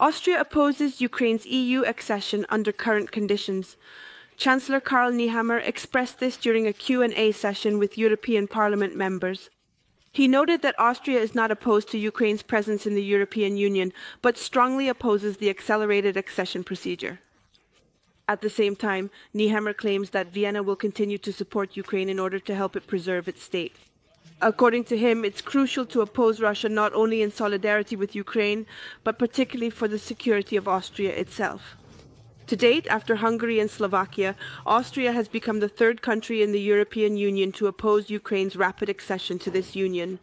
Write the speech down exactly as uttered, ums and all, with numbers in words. Austria opposes Ukraine's E U accession under current conditions. Chancellor Karl Nehammer expressed this during a Q and A session with European Parliament members. He noted that Austria is not opposed to Ukraine's presence in the European Union, but strongly opposes the accelerated accession procedure. At the same time, Nehammer claims that Vienna will continue to support Ukraine in order to help it preserve its state. According to him, it's crucial to oppose Russia not only in solidarity with Ukraine, but particularly for the security of Austria itself. To date, after Hungary and Slovakia, Austria has become the third country in the European Union to oppose Ukraine's rapid accession to this union.